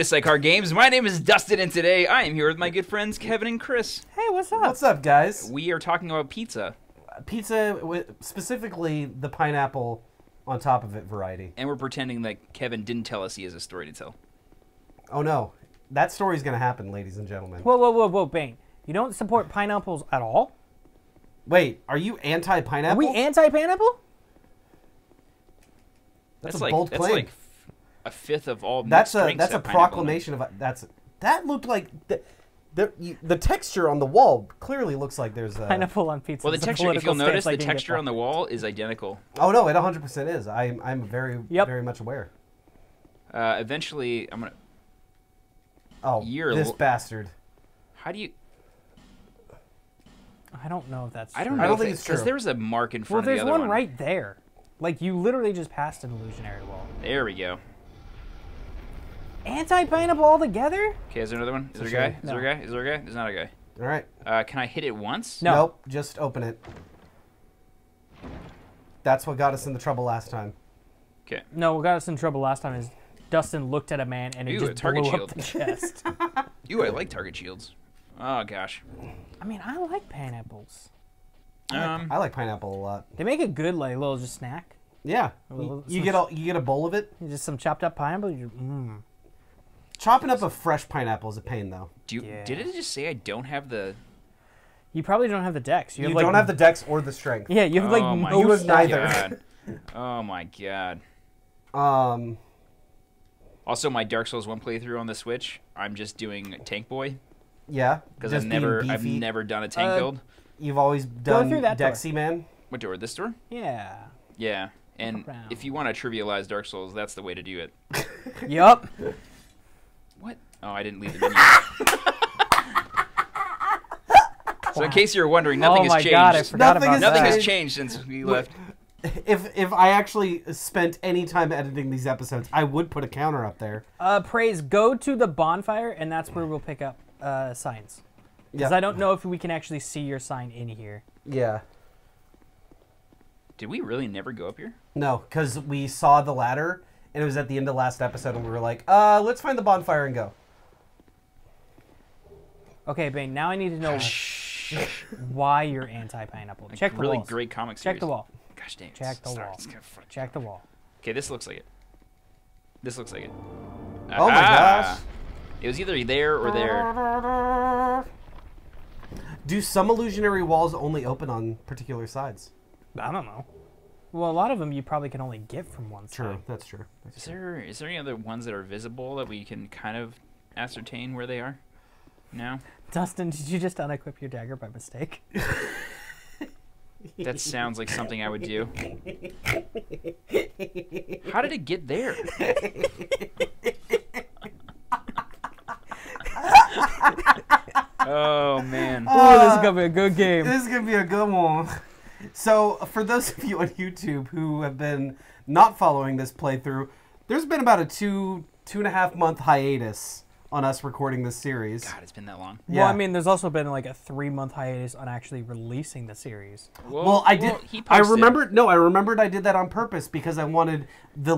Welcome to Sidecar Games. My name is Dustin, and today I am here with my good friends Kevin and Chris. Hey, what's up? What's up, guys? We are talking about pizza. Pizza, specifically the pineapple on top of it variety. And we're pretending that Kevin didn't tell us he has a story to tell. Oh, no. That story's going to happen, ladies and gentlemen. Whoa, whoa, whoa, whoa, bang. You don't support pineapples at all? Wait, are you anti-pineapple? Are we anti-pineapple? That's like, a bold claim. Like a fifth of all. That's a proclamation of that looked like the texture on the wall clearly looks like there's a pineapple on pizza. Well, the texture, if you'll notice, the texture on the wall is identical. Oh no, it 100% is. I'm very much aware. Eventually, I'm gonna. Oh, this bastard! How do you? I don't know if that's true. I don't think it's true. Because there was a mark in front of the other one. Well, there's one right there. Like, you literally just passed an illusionary wall. There we go. Anti-pineapple altogether? Okay, is there another one? Is there a guy? Is there a guy? Is there a guy? There's not a guy. All right. Can I hit it once? No. Nope, just open it. That's what got us in the trouble last time. Okay. No, what got us in trouble last time is Dustin looked at a man and it just blew up the chest. Ew, I like target shields. Oh, gosh. I mean, I like pineapples. I like pineapple a lot. They make a good little just snack. Yeah, you get a bowl of it. Just some chopped up pineapple. Chopping up a fresh pineapple is a pain, though. Did it just say I don't have the? You probably don't have the dex. You don't have the dex or the strength. Yeah, you have neither. Oh my god. Also, my Dark Souls 1 playthrough on the Switch, I'm just doing Tank Boy. Yeah, because I've never done a tank build. You've always done Dexy Man. What door? This door? Yeah. Yeah. And if you want to trivialize Dark Souls, that's the way to do it. Yup. What? Oh, I didn't leave the menu. So in case you're wondering, nothing has changed. Oh my god, I forgot about that. Nothing has changed since we left. If I actually spent any time editing these episodes, I would put a counter up there. Praise, go to the bonfire, and that's where we'll pick up signs. Because I don't know if we can actually see your sign in here. Yeah. Did we really never go up here? No, because we saw the ladder, and it was at the end of last episode, and we were like, let's find the bonfire and go. Okay, Bane, now I need to know why you're anti-pineapple. Like, check the wall. Really great comic series. Check the wall. Gosh dang it. Check the wall. Check the wall. Okay, this looks like it. This looks like it. Oh my gosh. It was either there or there. Do some illusionary walls only open on particular sides? I don't know. Well, a lot of them you probably can only get from one side. True, that's true. Is there any other ones that are visible that we can kind of ascertain where they are? No? Dustin, did you just unequip your dagger by mistake? That sounds like something I would do. How did it get there? Oh, man. Oh, this is going to be a good game. This is going to be a good one. So, for those of you on YouTube who have been not following this playthrough, there's been about a two and a half month hiatus on us recording this series. God, it's been that long. Yeah. Well, I mean, there's also been like a 3-month hiatus on actually releasing the series. Well, I remembered I did that on purpose because I wanted the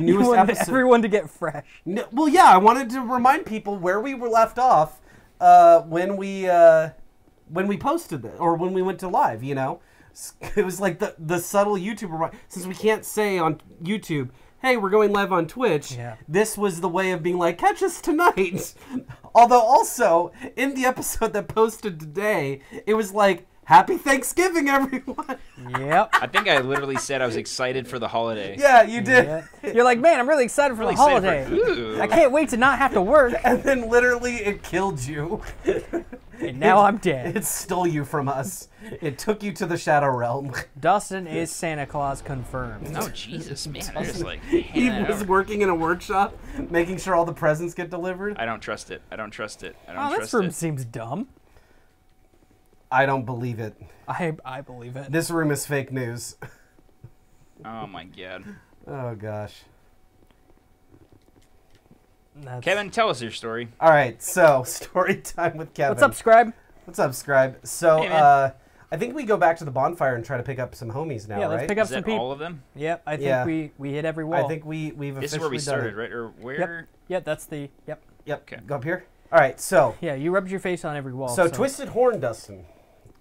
newest episode. Everyone to get fresh. No, well, yeah, I wanted to remind people where we were left off when we posted it or when we went to live, you know. It was like the subtle YouTuber, since we can't say on YouTube, hey, we're going live on Twitch. Yeah. This was the way of being like, catch us tonight. Although also in the episode that posted today, it was like, happy Thanksgiving, everyone. Yep. I think I literally said I was excited for the holiday. Yeah, you did. Yeah. You're like, man, I'm really excited for the holiday. I can't wait to not have to work. And then literally it killed you. And now I'm dead. It stole you from us. It took you to the Shadow Realm. Dustin is Santa Claus confirmed. Oh, Jesus, man. Dustin, just like, he was working in a workshop, making sure all the presents get delivered. I don't trust it. I don't trust it. I don't trust it. Oh, this room seems dumb. I don't believe it. I believe it. This room is fake news. Oh, my God. Oh, gosh. That's... Kevin, tell us your story. All right, so story time with Kevin. What's up, Scribe? What's up, Scribe? So hey, I think we go back to the bonfire and try to pick up some homies now, right? Yeah, let's pick up some people. All of them? Yep, I think we hit every wall. I think we've officially done it. This is where we started, right? Or where? Yep. Yep, that's the, yep. Yep, okay. Go up here. All right, so. Yeah, you rubbed your face on every wall. So, Twisted Horn, Dustin.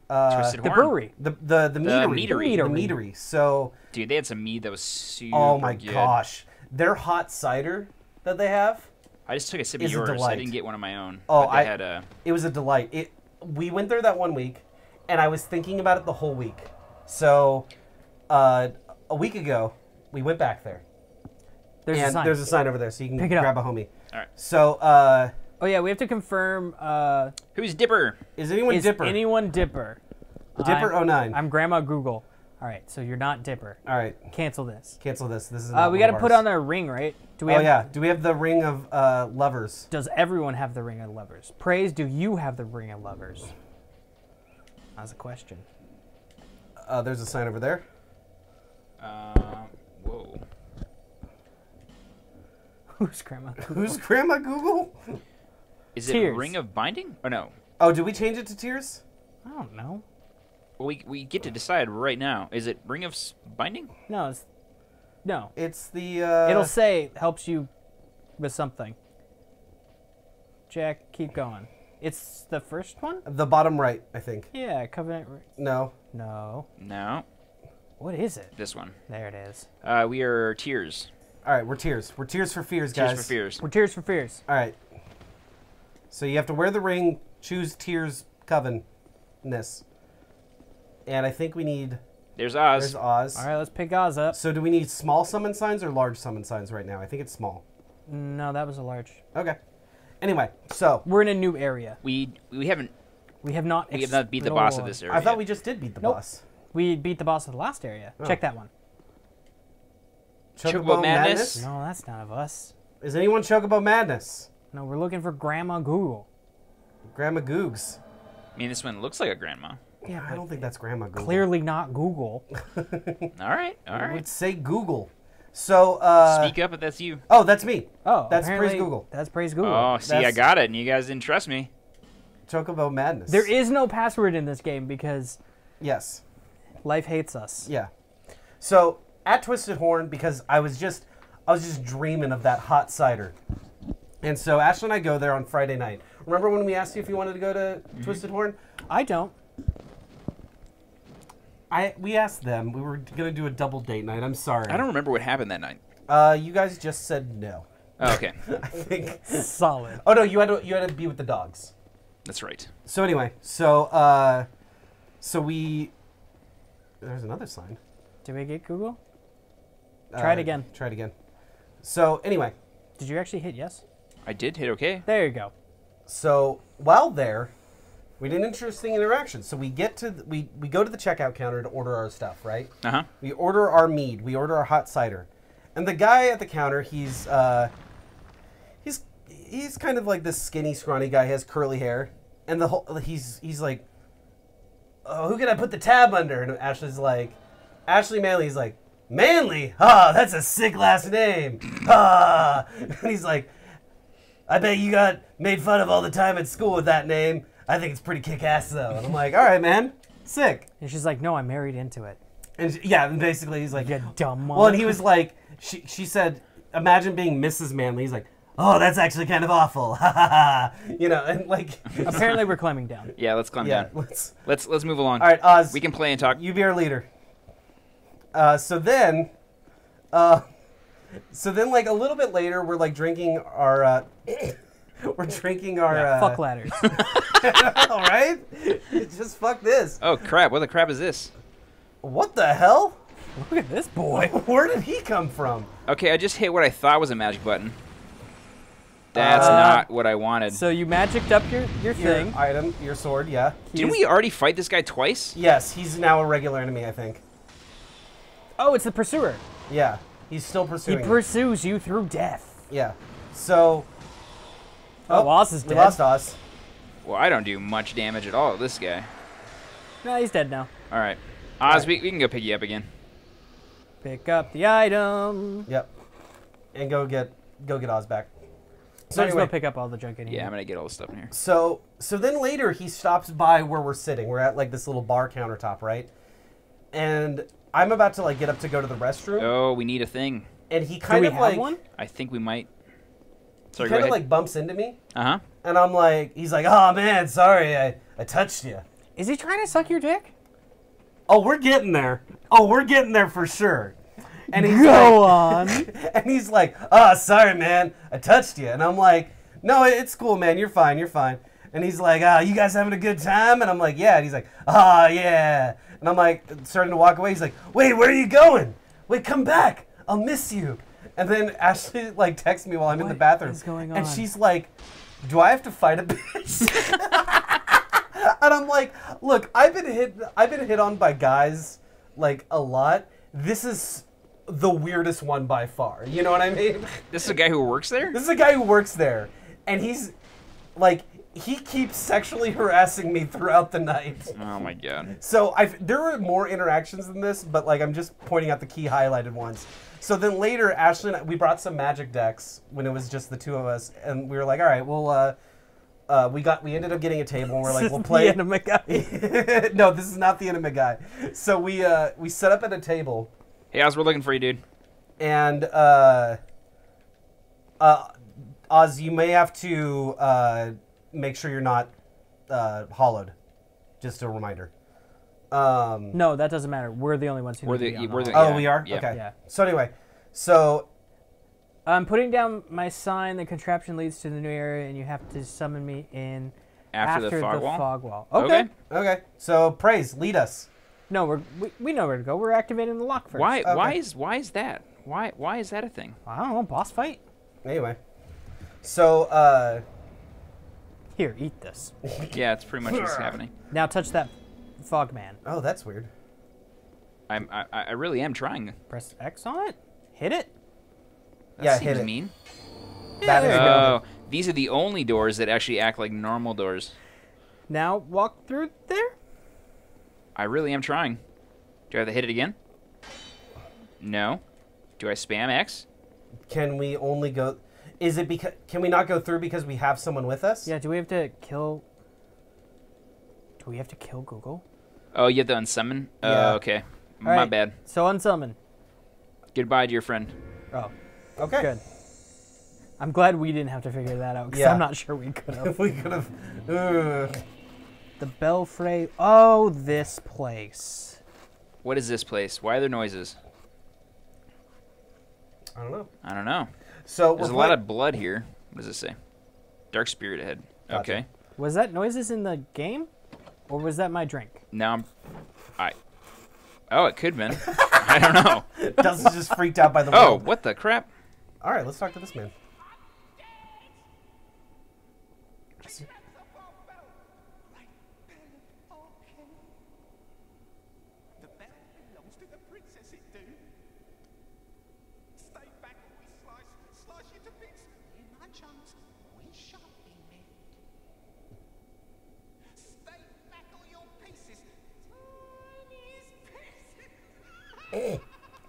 Twisted Horn. Brewery. The meadery. So. Dude, they had some mead that was super good. Oh my gosh. Their hot cider that they have. I just took a sip of yours. I didn't get one of my own. Oh, I had a... It was a delight. We went there that 1 week, and I was thinking about it the whole week. So, a week ago, we went back there. There's a sign over there, so you can grab a homie. All right. So, oh, yeah, we have to confirm... Who's Dipper? Is anyone Dipper? Is anyone Dipper? Dipper09. I'm Grandma Google. All right, so you're not Dipper. All right. Cancel this. Cancel this. This is we got to put on our ring, right? Do we have the ring of lovers? Does everyone have the ring of lovers? Praise, do you have the ring of lovers? That's a question. There's a sign over there. Whoa. Who's Grandma Google? Who's Grandma Google? Is it Ring of Binding? Or no? Oh, did we change it to Tears? I don't know. We get to decide right now. Is it Ring of Binding? No, it's... No. It's the... It'll say, helps you with something. Jack, keep going. It's the first one? The bottom right, I think. Yeah, Covenant... No. No. No. What is it? This one. There it is. We are Tears. All right, we're Tears. We're Tears for Fears, guys. Tears for Fears. We're Tears for Fears. All right. So you have to wear the ring, choose Tears, Coven-ness. And I think we need... There's Oz. There's Oz. All right, let's pick Oz up. So do we need small summon signs or large summon signs right now? I think it's small. No, that was a large. Okay. Anyway, so... We're in a new area. We have not beat the boss of this area. I thought we just did beat the boss. We beat the boss of the last area. Oh. Check that one. Chocobo Madness? No, that's none of us. Is anyone Chocobo Madness? No, we're looking for Grandma Google. Grandma Googs. I mean, this one looks like a grandma. Yeah, I don't think that's Grandma Google. Clearly not Google. all right. Let's say Google. So speak up if that's you. Oh, that's me. Oh, that's Praise Google. That's Praise Google. Oh, see, I got it, and you guys didn't trust me. Chocobo Madness. There is no password in this game because life hates us. Yeah. So at Twisted Horn, because I was just dreaming of that hot cider, and so Ashley and I go there on Friday night. Remember when we asked you if you wanted to go to Twisted Horn? I don't. We asked them. We were going to do a double date night. I'm sorry. I don't remember what happened that night. You guys just said no. Oh, okay. I think. Solid. Oh, no, you had to be with the dogs. That's right. So anyway, so there's another sign. Did we get Google? Try it again. Try it again. So anyway. Did you actually hit yes? I did hit okay. There you go. So while there... We did an interesting interaction. So we get to we go to the checkout counter to order our stuff, right? Uh-huh. We order our mead. We order our hot cider, and the guy at the counter, he's kind of like this skinny, scrawny guy. He has curly hair, and he's like, oh, who can I put the tab under? And Ashley's like, Ashley Manley's like, Manley? Ah, that's a sick last name. Ah, and he's like, I bet you got made fun of all the time at school with that name. I think it's pretty kick-ass, though. And I'm like, all right, man, sick. And she's like, no, I married into it. And and basically he's like, you dumb mom. Well, and he was like, she said, imagine being Mrs. Manley. He's like, oh, that's actually kind of awful. Ha ha ha. You know, and like. Apparently we're climbing down. Yeah, let's climb down. Let's move along. All right, Oz. We can play and talk. You be our leader. So then like a little bit later, we're like drinking our, we're drinking our... Yeah, fuck ladders. All right? Just fuck this. Oh, crap. What the crap is this? What the hell? Look at this boy. Where did he come from? Okay, I just hit what I thought was a magic button. That's not what I wanted. So you magicked up your thing. Your item, your sword, yeah. Didn't we already fight this guy twice? Yes, he's now a regular enemy, I think. Oh, it's the pursuer. Yeah, he's still pursuing. He pursues you through death. Yeah, so... Oh, Oz is dead. We lost Oz. Well, I don't do much damage at all to this guy. No, he's dead now. All right. Oz, we can go pick you up again. Pick up the item. Yep. And go get Oz back. So anyway, we'll pick up all the junk in here. Yeah, I'm going to get all the stuff in here. So then later he stops by where we're sitting. We're at like this little bar countertop, right? And I'm about to like get up to go to the restroom. Oh, we need a thing. And he kind of like... Do we have one? I think we might... Sorry, he kind of like bumps into me. Uh-huh. And I'm like, he's like, oh man, sorry, I touched you. Is he trying to suck your dick? Oh, we're getting there. Oh, we're getting there for sure. And he's and he's like, oh, sorry, man, I touched you. And I'm like, no, it's cool, man, you're fine, you're fine. And he's like, ah, oh, you guys having a good time? And I'm like, yeah. And he's like, ah, oh, yeah. And I'm like, starting to walk away. He's like, wait, where are you going? Wait, come back. I'll miss you. And then Ashley like texts me while I'm in the bathroom. What is going on? And she's like, do I have to fight a bitch? And I'm like, look, I've been hit on by guys like a lot. This is the weirdest one by far. You know what I mean? This is a guy who works there? This is a guy who works there. And he's like, he keeps sexually harassing me throughout the night. Oh my god. So there were more interactions than this, but like I'm just pointing out the key highlighted ones. So then later, Ashley and I, we brought some magic decks when it was just the two of us, and we were like, all right, well, we ended up getting a table, and we're like, we'll play. This is the Enema guy. No, this is not the Enema guy. So we set up at a table. Hey, Oz, we're looking for you, dude. And Oz, you may have to make sure you're not hollowed. Just a reminder. No, that doesn't matter. We're the only ones who we are? Yeah. Okay. Yeah. So anyway, so I'm putting down my sign. The contraption leads to the new area, and you have to summon me in after the fog wall. Okay. Okay. So Praise, lead us. No, we know where to go. We're activating the lock first. Why? Okay. Why is that? Why is that a thing? I don't know. Boss fight. Anyway, so here, eat this. Yeah, it's pretty much what's happening. Now touch that fog man. Oh, that's weird. I really am trying. Press X on it. Hit it. That seems mean. Yeah, oh, these are the only doors that actually act like normal doors. Now walk through there? I really am trying. Do I have to hit it again? No. Do I spam X? Can we only go... Is it because... Can we not go through because we have someone with us? Yeah, do we have to kill... Do we have to kill Google? Oh, you have to unsummon? Yeah. Oh, okay. My bad. So unsummon. Goodbye, dear friend. Oh. Okay. Good. I'm glad we didn't have to figure that out because I'm not sure we could have. We could have. The Belfry. Oh, this place. What is this place? Why are there noises? I don't know. I don't know. So there's a lot of blood here. What does it say? Dark spirit ahead. Gotcha. Okay. Was that noises in the game, or was that my drink? No, Oh, it could have been. I don't know. Dustin's just freaked out by the world. Oh, what the crap? All right, let's talk to this man.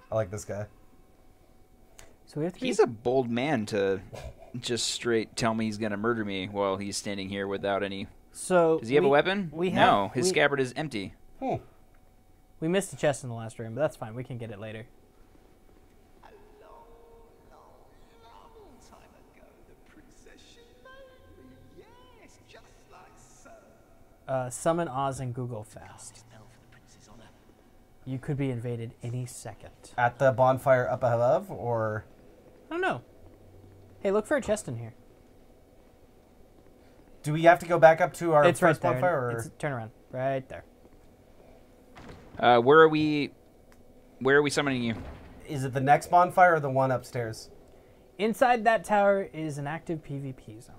I like this guy. So we have to he's a bold man to just straight tell me he's going to murder me while he's standing here without any... So does he have a weapon? No, his scabbard is empty. Hmm. We missed a chest in the last room, but that's fine. We can get it later. A long, long time ago, the princess married me. Yes, just like so. Summon Oz and Google fast. You could be invaded any second. At the bonfire up above, or? I don't know. Hey, look for a chest in here. Do we have to go back up to our first bonfire? Or? Turn around. Right there. Where are we summoning you? Is it the next bonfire or the one upstairs? Inside that tower is an active PvP zone.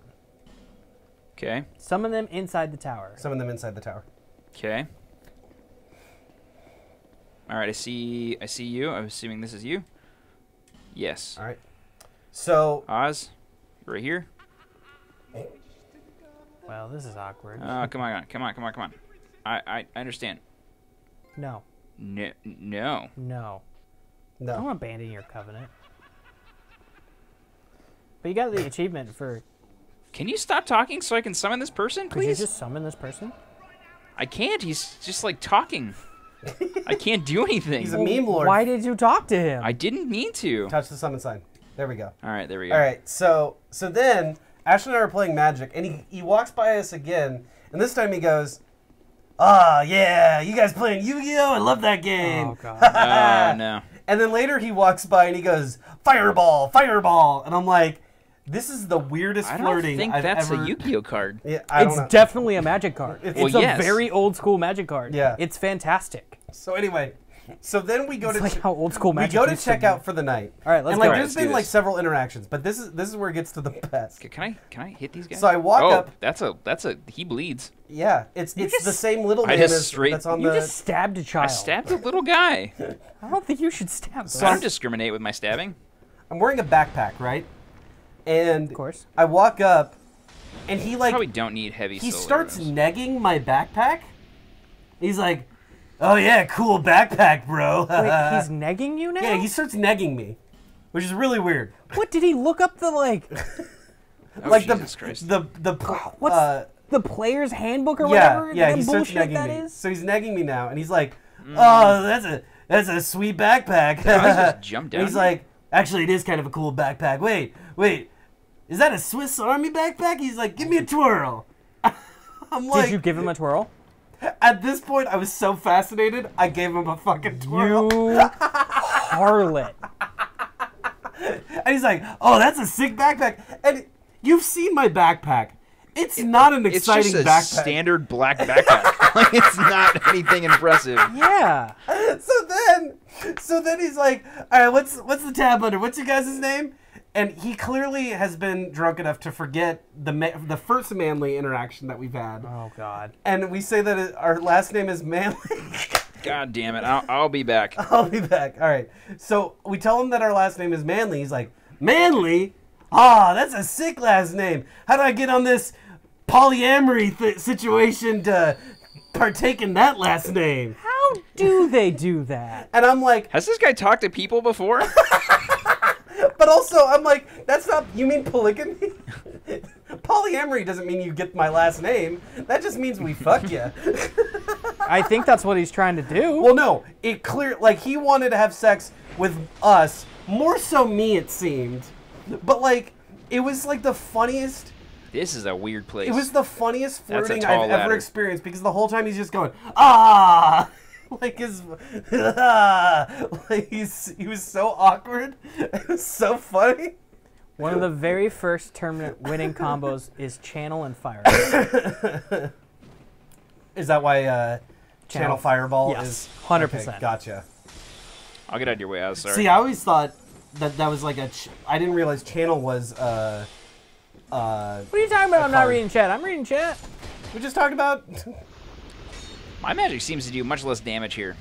Okay. Summon them inside the tower. Summon them inside the tower. Okay. All right, I see you. I'm assuming this is you. Yes. All right. So Oz, right here. Well, this is awkward. Oh, come on. I understand. No. I don't abandon your covenant. But you got the achievement for. Can you stop talking so I can summon this person, please? Could you just summon this person? I can't. He's just like talking. I can't do anything. He's a meme lord. Why did you talk to him? I didn't mean to. Touch the summon sign. There we go. All right, there we go. All right, so then Ashley and I are playing Magic, and he walks by us again, and this time he goes, "Ah, oh, yeah, you guys playing Yu-Gi-Oh? I love that game." Oh, God. No. And then later he walks by and he goes, "Fireball, fireball." And I'm like, this is the weirdest flirting I've ever... I don't think that's a Yu-Gi-Oh card. Yeah, I don't know. Definitely a Magic card. It's a very old-school Magic card. Yeah. It's fantastic. So anyway, so then we go to... It's like how old-school Magic is. We go to check out for the night. All right, let's go. There's been like several interactions, but this is where it gets to the best. Can I hit these guys? So I walk up... That's a... He bleeds. Yeah, it's the same little man that's on the... You just stabbed a child. I stabbed a little guy. I don't think you should stab them. So I don't discriminate with my stabbing. I'm wearing a backpack, right? And of course. I walk up, and he like probably don't need heavy. He starts negging my backpack. He's like, "Oh yeah, cool backpack, bro." Wait, he's negging you now? Yeah, he starts negging me, which is really weird. What did he look up the like? What's the player's handbook or whatever? Yeah, he starts negging me. So he's negging me now, and he's like, "Oh, that's a sweet backpack." No, I just jumped down. He's like, "Actually, it is kind of a cool backpack. Wait. Is that a Swiss Army backpack?" He's like, "Give me a twirl." I'm like, did you give him a twirl? At this point, I was so fascinated, I gave him a fucking twirl. You harlot. And he's like, "Oh, that's a sick backpack." And you've seen my backpack. It's not an exciting backpack. It's just a standard black backpack. Like, it's not anything impressive. Yeah. So then he's like, "All right, what's the tab under? What's your guys' name?" And he clearly has been drunk enough to forget the first Manley interaction that we've had. Oh, God. And we say that our last name is Manley. God damn it. I'll be back. I'll be back. All right. So we tell him that our last name is Manley. He's like, "Manley? Ah, that's a sick last name. How do I get on this polyamory situation to partake in that last name?" How do they do that? And I'm like... Has this guy talked to people before? But also, I'm like, that's not... You mean polygamy? Polyamory doesn't mean you get my last name. That just means we fuck you. I think that's what he's trying to do. Well, no. It clear... Like, he wanted to have sex with us. More so me, it seemed. But, like, it was, like, the funniest... This is a weird place. It was the funniest flirting I've ever experienced, because the whole time he's just going, "Ah!" Like he was so awkward. It was so funny. One of the very first tournament winning combos is Channel and Fireball. Is that why Channel Fireball is? 100%. Okay, gotcha. I'll get out of your way. I was sorry. See, I always thought that was like a... I didn't realize Channel was... what are you talking about? I'm not reading chat. I'm reading chat. We just talked about... My magic seems to do much less damage here.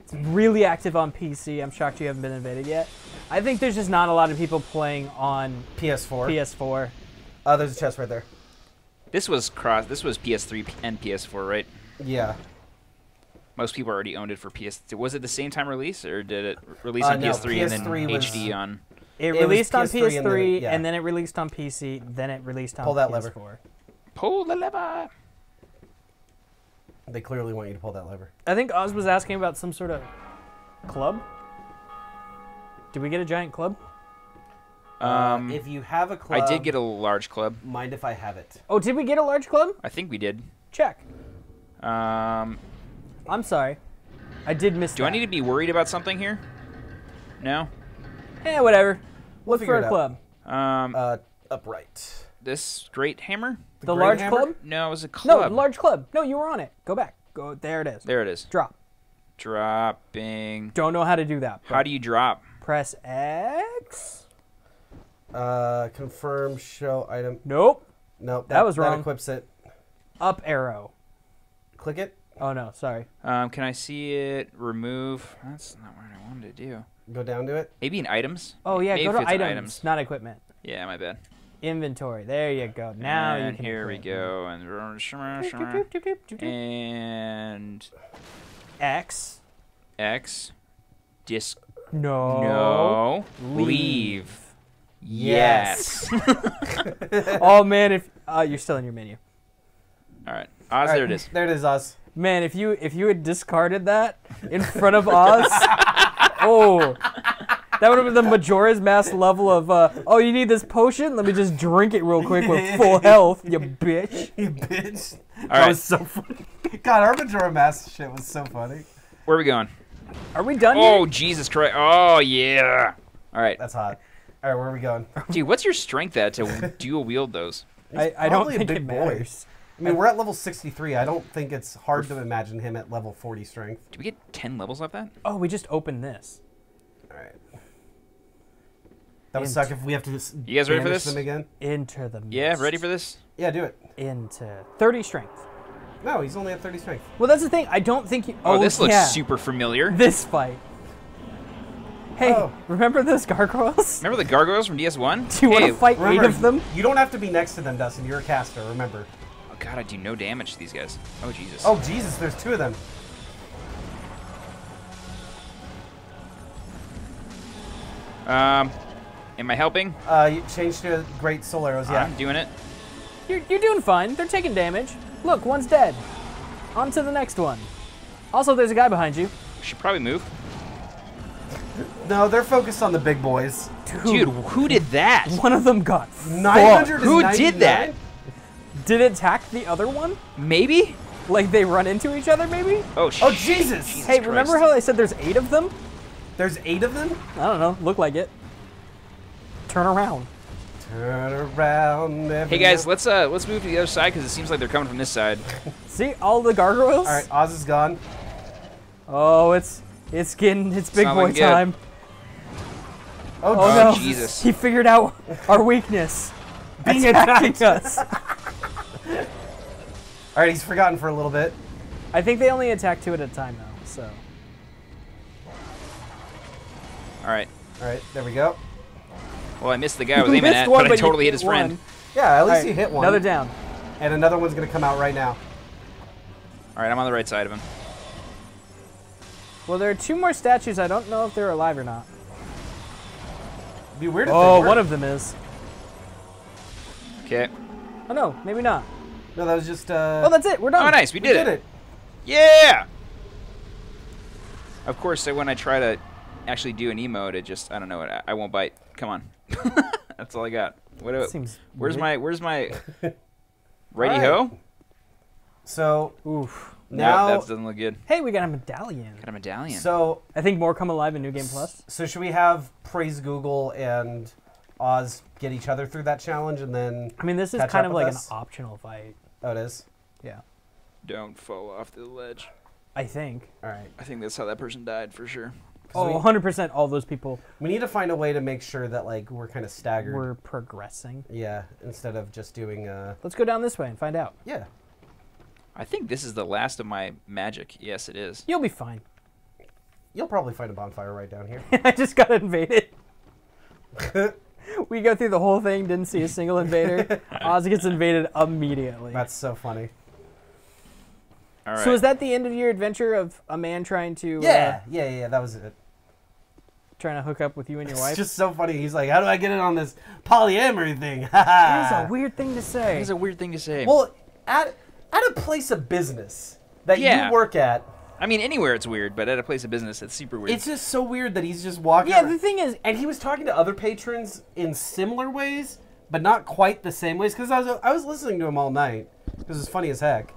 It's really active on PC. I'm shocked you haven't been invaded yet. I think there's just not a lot of people playing on PS4. PS4. There's a chest right there. This was PS3 and PS4, right? Yeah. Most people already owned it for PS. Was it the same time release, or did it release on PS3 and then HD on? It released on PS3 and then it released on PC. Then it released on PS4. Pull that lever. Pull the lever. They clearly want you to pull that lever. I think Oz was asking about some sort of club. Did we get a giant club? If you have a club... I did get a large club. Mind if I have it? Oh, did we get a large club? I think we did. Check. I'm sorry. I did miss that. Do I need to be worried about something here? No? Eh, whatever. Look for a club. Upright. This great hammer? The large club? No, it was a club. No, large club. No, you were on it. Go back. Go. There it is. There it is. Drop. Dropping. Don't know how to do that. How do you drop? Press X. Confirm show item. Nope. That was wrong. That equips it. Up arrow. Click it. Oh, no. Sorry. Can I see it? Remove. That's not what I wanted to do. Go down to it. Maybe in items? Oh, yeah. Maybe go to items. Not equipment. Yeah, my bad. Inventory. There you go. Now and you can. Here we go. And X. X. Disc. No. Leave. Yes. Oh man, if you're still in your menu. All right. Oz, there it is. There it is, Oz. Man, if you had discarded that in front of Oz, oh. That would have been the Majora's Mask level of, oh, you need this potion? Let me just drink it real quick with full health, you bitch. You bitch. All that was so funny. God, our Majora's Mask shit was so funny. Where are we going? Are we done yet? Oh, Jesus Christ. Oh, yeah. All right. That's hot. All right, where are we going? Dude, what's your strength at to dual wield those? I don't think it matters. I mean, we're at level 63. I don't think it's hard to imagine him at level 40 strength. Did we get 10 levels off that? Oh, we just opened this. All right. That would suck if we have to just you guys ready for this? Them again. Enter the mist. Yeah, ready for this? Yeah, do it. Into 30 strength. No, he's only at 30 strength. Well, that's the thing. I don't think he... Oh, this looks super familiar. This fight. Hey, remember those gargoyles? Remember the gargoyles from DS1? Do you want to fight eight of them? You don't have to be next to them, Dustin. You're a caster, remember. Oh, God, I do no damage to these guys. Oh, Jesus. Oh, Jesus, there's two of them. Am I helping? You changed to great soul arrows, yeah. I'm doing it. You're doing fine. They're taking damage. Look, one's dead. On to the next one. Also, there's a guy behind you. We should probably move. No, they're focused on the big boys. Dude, who did that? One of them got fucked. Who did that? Did it attack the other one? Maybe? Like they run into each other, maybe? Oh, shit. Oh, Jesus. Jesus Christ. Remember how I said there's 8 of them? There's 8 of them? I don't know. Look like it. Turn around. Turn around. Hey guys, let's move to the other side because it seems like they're coming from this side. See all the gargoyles? All right, Oz is gone. Oh, it's big boy time. Oh no. Jesus! He figured out our weakness. Being attacking us. All right, he's forgotten for a little bit. I think they only attack 2 at a time though, so. All right. All right, there we go. Well, I missed the guy I was aiming at, but I totally hit his friend. Yeah, at least you hit one. Another down. And another one's going to come out right now. All right, I'm on the right side of him. Well, there are 2 more statues. I don't know if they're alive or not. It'd be weird if they were. Oh, one of them is. Okay. Oh, no, maybe not. No, that was just... Oh, that's it. We're done. Oh, nice. We did it. Yeah! Of course, when I try to actually do an emote, it just... I don't know. I won't bite. Come on. That's all I got. Where's my ready ho? So now that doesn't look good. Hey, we got a medallion. Got a medallion. So I think more come alive in New Game Plus. So should we have Praise Google and Oz get each other through that challenge and then I mean this is kind of like an optional fight. Oh it is? Yeah. Don't fall off the ledge. I think. Alright. I think that's how that person died for sure. Oh, 100% all those people. We need to find a way to make sure that like we're kind of staggered. We're progressing. Yeah, instead of just doing let's go down this way and find out. Yeah. I think this is the last of my magic. Yes, it is. You'll be fine. You'll probably find a bonfire right down here. I just got invaded. We go through the whole thing, didn't see a single invader. Oz gets invaded immediately. That's so funny. All right. So is that the end of your adventure of a man trying to... Yeah, that was it. Trying to hook up with you and your wife? It's just so funny. He's like, how do I get in on this polyamory thing? It is a weird thing to say. It is a weird thing to say. Well, at a place of business that you work at... I mean, anywhere it's weird, but at a place of business, it's super weird. It's just so weird that he's just walking around. The thing is... And he was talking to other patrons in similar ways, but not quite the same ways, because I was listening to him all night, because it's funny as heck.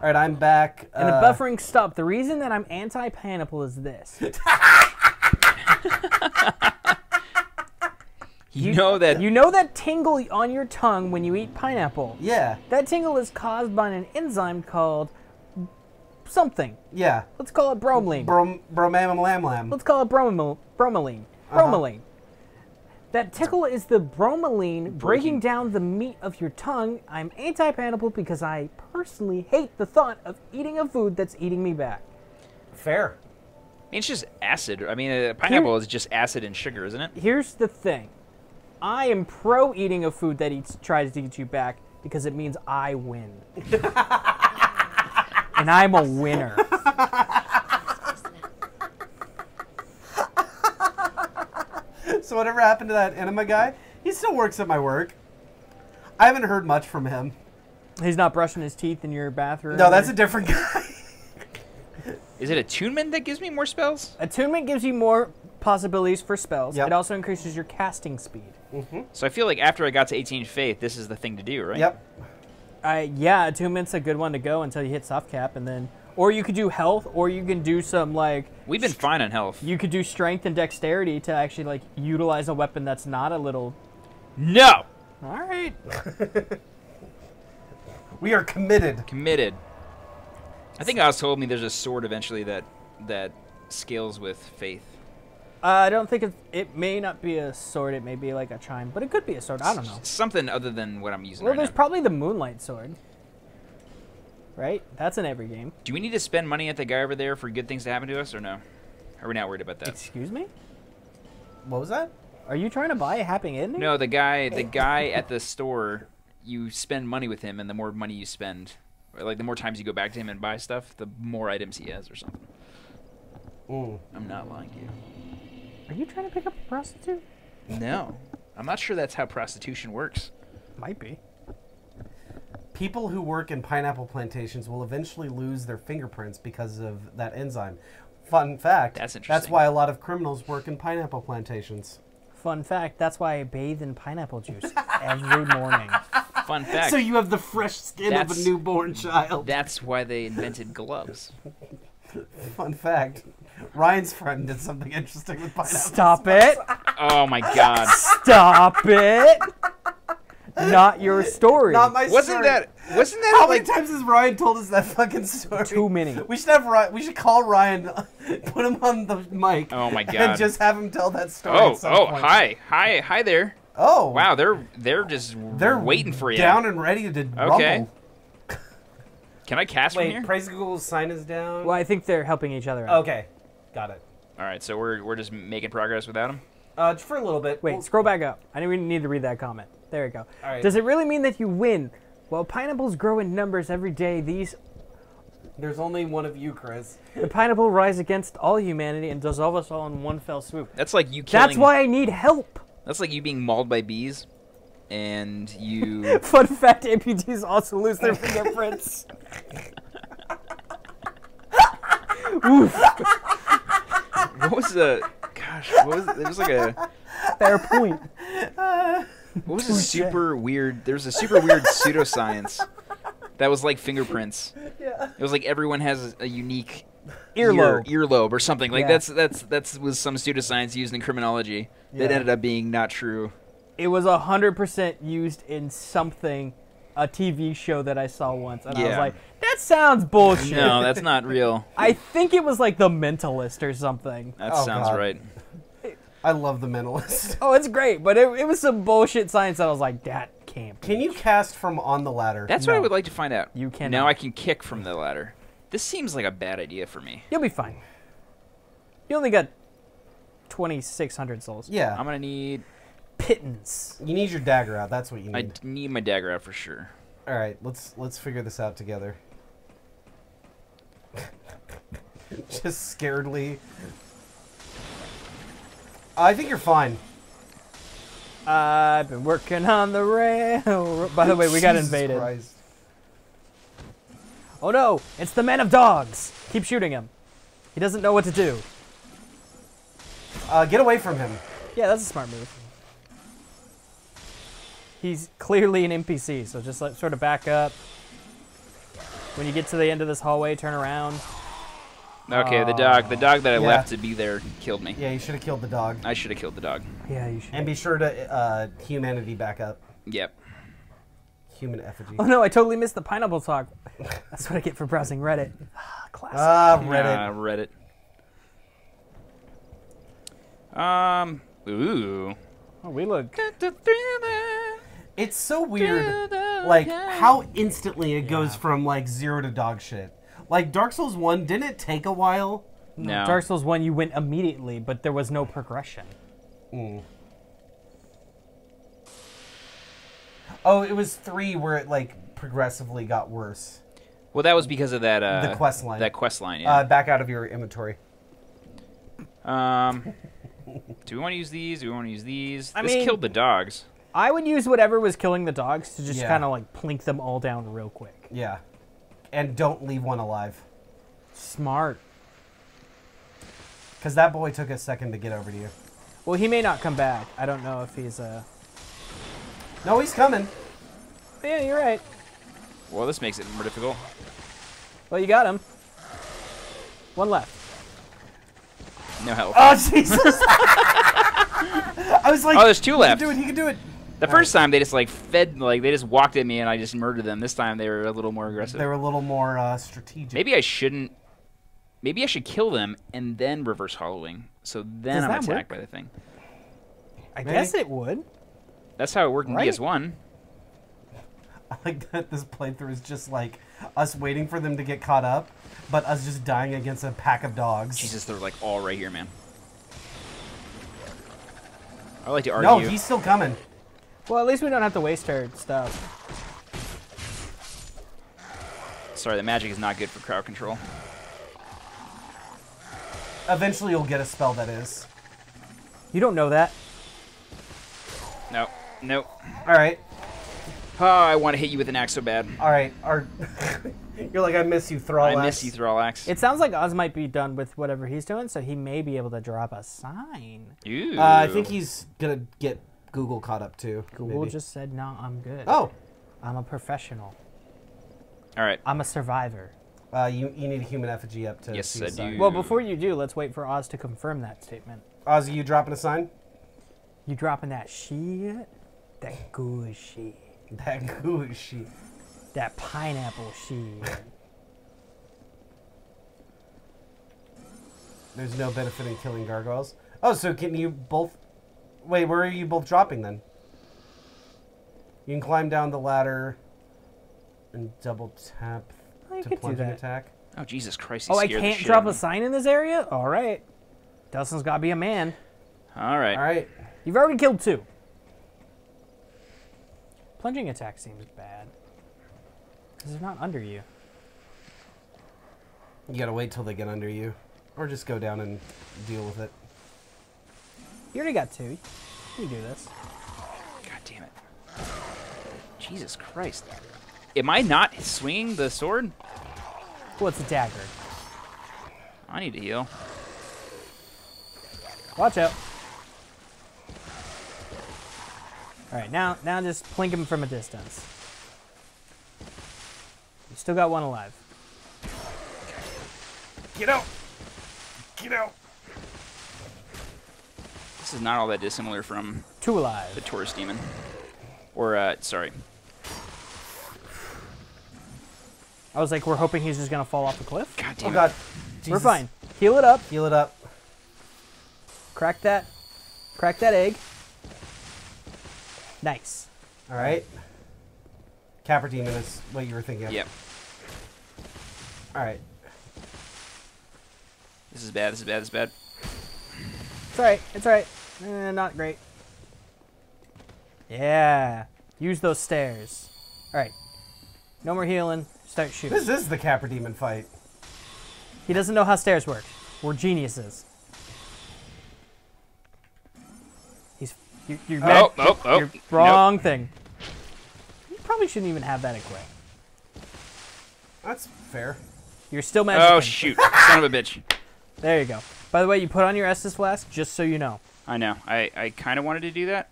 All right, I'm back. And the buffering stopped. The reason that I'm anti-pineapple is this. you know that tingle on your tongue when you eat pineapple. Yeah. That tingle is caused by an enzyme called something. Yeah. Let's call it bromelain. Bromelain. Let's call it bromelain. Bromelain. That tickle is the bromelain breaking down the meat of your tongue. I'm anti-pineapple because I personally hate the thought of eating a food that's eating me back. Fair. I mean, it's just acid. I mean, pineapple is just acid and sugar, isn't it? Here's the thing. I am pro eating a food that tries to eat you back because it means I win. And I'm a winner. So whatever happened to that enema guy? He still works at my work. I haven't heard much from him. He's not brushing his teeth in your bathroom? No, that's a different guy. Is it attunement that gives me more spells? Attunement gives you more possibilities for spells. Yep. It also increases your casting speed. Mm-hmm. So I feel like after I got to 18 Faith, this is the thing to do, right? Yep. Yeah, attunement's a good one to go until you hit soft cap, and then, or you could do health, or you can do some like. We've been fine on health. You could do strength and dexterity to actually like utilize a weapon that's not a little. No. All right. We are committed. Committed. I think Oz told me there's a sword eventually that scales with faith. I don't think it may not be a sword. It may be like a chime, but it could be a sword. I don't know. Something other than what I'm using. Well, right there's now. Probably the Moonlight Sword. Right? That's in every game. Do we need to spend money at the guy over there for good things to happen to us, or no? Are we not worried about that? Excuse me? What was that? Are you trying to buy a happy ending? No, the guy at the store. You spend money with him, and the more money you spend, or like the more times you go back to him and buy stuff, the more items he has, or something. Ooh. I'm not lying to you. Are you trying to pick up a prostitute? No. I'm not sure that's how prostitution works. Might be. People who work in pineapple plantations will eventually lose their fingerprints because of that enzyme. Fun fact. That's interesting. That's why a lot of criminals work in pineapple plantations. Fun fact. That's why I bathe in pineapple juice every morning. Fun fact. So you have the fresh skin of a newborn child. That's why they invented gloves. Fun fact. Ryan's friend did something interesting with pineapple. Stop it. Oh, my God. Stop it. Not your story. Not my story. Wasn't that how many times has Ryan told us that fucking story? Too many. We should have Ryan. We should call Ryan, put him on the mic. Oh my God. And just have him tell that story. Oh, at some point. Hi there. Oh. Wow, they're just waiting for you. Down and ready to rumble. Can I cast from here? Praise Google's sign is down. Well, I think they're helping each other out. Okay, got it. All right, so we're just making progress without him. For a little bit. Wait, scroll back up. I didn't even need to read that comment. There we go. All right. Does it really mean that you win? While pineapples grow in numbers every day, there's only one of you, Chris. The pineapple rise against all humanity and dissolve us all in one fell swoop. That's like you killing. That's why I need help. That's like you being mauled by bees, and you. Fun fact: amputees also lose their fingerprints. Oof. What was the? Gosh, what was it? It was like a fair point. What was a super weird? There was a super weird pseudoscience that was like fingerprints. Yeah. It was like everyone has a unique earlobe or something. Like that was some pseudoscience used in criminology that ended up being not true. It was 100% used in something, a TV show that I saw once, and I was like, that sounds bullshit. No, that's not real. I think it was like The Mentalist or something. That sounds right. I love The Mentalist. Oh, it's great, but it was some bullshit science that I was like, that can't be. Can you cast from on the ladder? That's what I would like to find out. You can. Now I can kick from the ladder. This seems like a bad idea for me. You'll be fine. You only got 2,600 souls. Yeah. I'm going to need... pittance. You need your dagger out. That's what you need. I need my dagger out for sure. All right, let's figure this out together. Just scaredly... I think you're fine. I've been working on the rail. By the way, we got invaded. Christ. Oh no, it's the man of dogs. Keep shooting him. He doesn't know what to do. Get away from him. Yeah, that's a smart move. He's clearly an NPC, so just sort of back up. When you get to the end of this hallway, turn around. Okay, the dog that I left to be there killed me. Yeah, you should have killed the dog. I should have killed the dog. Yeah, you should. And be sure to humanity back up. Yep. Human effigy. Oh no, I totally missed the pineapple talk. That's what I get for browsing Reddit. Classic. Reddit. Ooh. Oh, we look. It's so weird, like how instantly it goes from like zero to dog shit. Like, Dark Souls 1, didn't it take a while? No. Dark Souls 1, you went immediately, but there was no progression. Mm. Oh, it was 3 where it, like, progressively got worse. Well, that was because of that... the quest line. That quest line, yeah. Back out of your inventory. Do we want to use these? Do we want to use these? I mean, killed the dogs. I would use whatever was killing the dogs to just kind of, like, plink them all down real quick. Yeah. And don't leave one alive. Smart. Because that boy took a second to get over to you. Well, he may not come back. I don't know if he's... No, he's coming. Yeah, you're right. Well, this makes it more difficult. Well, you got him. One left. No help. Oh, Jesus! I was like... Oh, there's two left. He can do it, he can do it. The first time, they just, like, fed, like, they just walked at me and I just murdered them. This time, they were a little more aggressive. They were a little more strategic. Maybe I shouldn't... Maybe I should kill them and then reverse hollowing. So then I'm attacked by the thing. I guess it would. That's how it worked in PS1. I like that this playthrough is just like us waiting for them to get caught up, but us just dying against a pack of dogs. Jesus, they're like all right here, man. I like to argue. No, he's still coming. Well, at least we don't have to waste her stuff. Sorry, the magic is not good for crowd control. Eventually you'll get a spell that is. You don't know that. No. Nope. Alright. Oh, I want to hit you with an axe so bad. Alright. You're like, I miss you, Thrall Axe. I miss you, Thrall Axe. It sounds like Oz might be done with whatever he's doing, so he may be able to drop a sign. Ew. I think he's going to get Google caught up, too. Google just said, no, I'm good. Oh. I'm a professional. Alright. I'm a survivor. You need a human effigy up to... Yes, I do. Well, before you do, let's wait for Oz to confirm that statement. Oz, are you dropping a sign? You dropping that shit? That good shit. That good shit. That pineapple shit. There's no benefit in killing gargoyles. Oh, so can you both... Wait, where are you both dropping, then? You can climb down the ladder and double tap... to plunge an attack. Oh, Jesus Christ. Oh, I can't drop a sign in this area? All right. Dustin's got to be a man. All right. All right. You've already killed two. Plunging attack seems bad. Because they're not under you. You got to wait till they get under you. Or just go down and deal with it. You already got two. You do this. God damn it. Jesus Christ. Am I not swinging the sword? Well, it's a dagger. I need to heal. Watch out. All right, now just plink him from a distance. You still got one alive. Get out. Get out. This is not all that dissimilar from... Two alive. The Taurus Demon. Or, sorry. I was like, we're hoping he's just going to fall off the cliff. God damn it. Oh, God. Jesus. We're fine. Heal it up. Heal it up. Crack that. Crack that egg. Nice. All right. Capper Demon is what you were thinking of. Yep. All right. This is bad. This is bad. This is bad. It's all right. It's all right. Not great. Yeah. Use those stairs. All right. No more healing. Start shooting. This is the Capper Demon fight. He doesn't know how stairs work. We're geniuses. He's... You're mad. Oh, oh, you're wrong thing. You probably shouldn't even have that equipped. That's fair. You're still mad. Oh, shoot. Son of a bitch. There you go. By the way, you put on your Estus Flask, just so you know. I know. I kind of wanted to do that.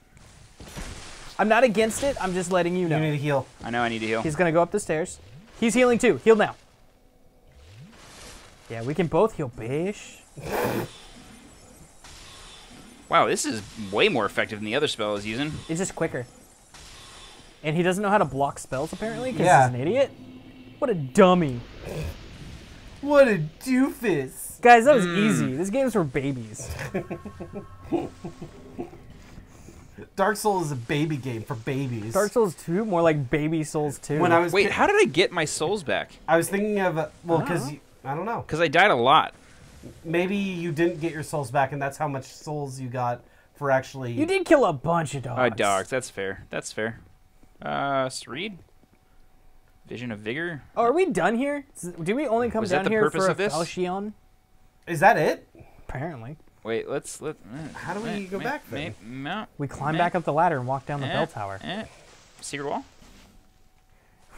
I'm not against it. I'm just letting you know. You need to heal. I know I need to heal. He's going to go up the stairs. He's healing too. Heal now. Yeah, we can both heal, bish. Wow, this is way more effective than the other spell I was using. It's just quicker. And he doesn't know how to block spells, apparently, because he's an idiot. What a dummy. What a doofus. Guys, that was easy. This game's for babies. Dark Souls is a baby game for babies. Dark Souls 2? More like Baby Souls 2. When I was Wait, how did I get my souls back? I was thinking of... well, because... I don't know. Because I died a lot. Maybe you didn't get your souls back, and that's how much souls you got for actually... You did kill a bunch of dogs. Dogs. That's fair. That's fair. Sreed? Vision of Vigor? Oh, are we done here? Do we only come down here for a Falchion? Is that it? Apparently. Wait, let's... How do we go back then? We climb back up the ladder and walk down the bell tower. Secret wall?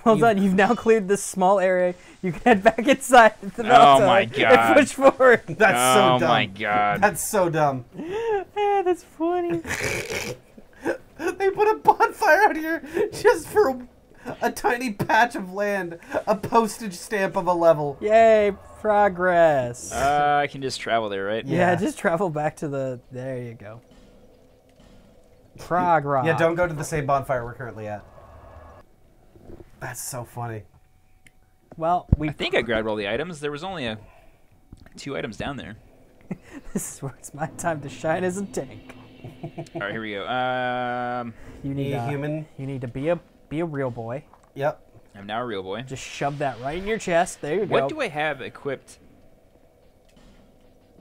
Hold on, you've now cleared this small area. You can head back inside the mountain and push forward. That's so dumb. Oh my god. That's so dumb. Yeah, that's funny. They put a bonfire out here just for a tiny patch of land, a postage stamp of a level. Yay, progress. I can just travel there, right? Yeah, just travel back to the... There you go. Progress. Yeah, don't go to the same bonfire we're currently at. That's so funny. Well, I think I grabbed all the items. There was only 2 items down there. This is where it's my time to shine as a tank. All right, here we go. You need a human. You need to be a real boy. Yep. I'm now a real boy. Just shove that right in your chest. There you go. What do I have equipped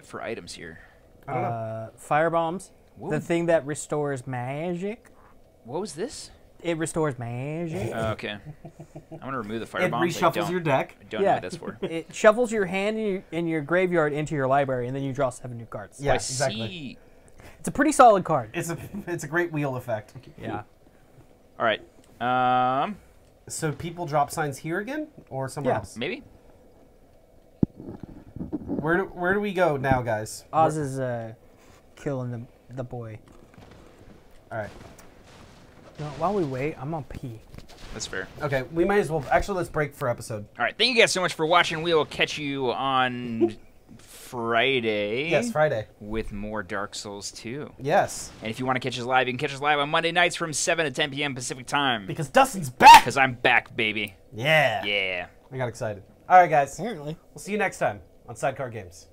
for items here? I don't know. Fire bombs. Whoa. The thing that restores magic. What was this? It restores magic. Okay. I'm going to remove the firebomb. It reshuffles your deck. I don't know what that's for. It shuffles your hand in your graveyard into your library, and then you draw 7 new cards. Yeah, exactly. It's a pretty solid card. It's a great wheel effect. Yeah. All right. So people drop signs here again, or somewhere else? Maybe. Where do we go now, guys? Oz is killing the boy. All right. No, while we wait, I'm gonna pee. That's fair. Okay, we might as well. Actually, let's break for episode. All right, thank you guys so much for watching. We will catch you on Friday. Yes, Friday. With more Dark Souls 2. Yes. And if you want to catch us live, you can catch us live on Monday nights from 7 to 10 p.m. Pacific time. Because Dustin's back! Because I'm back, baby. Yeah. Yeah. I got excited. All right, guys. Apparently. We'll see you next time on Sidecar Games.